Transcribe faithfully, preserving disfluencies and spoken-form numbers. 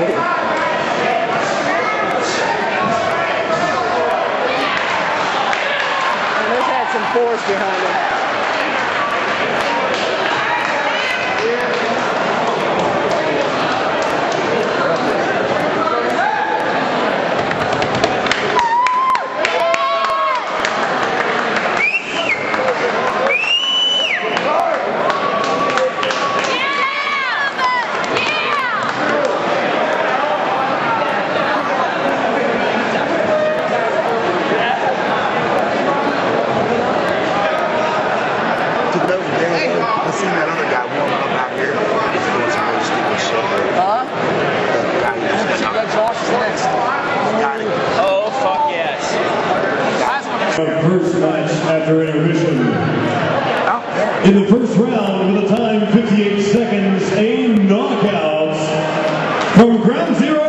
And this had some force behind it. I seen that other guy warming up out here. He's doing some really stupid shit. Huh? The guy who's next. Got it. Oh, fuck yes. The first match after intermission. Oh, yeah. In the first round, with a time fifty-eight seconds, a knockout from Ground Zero.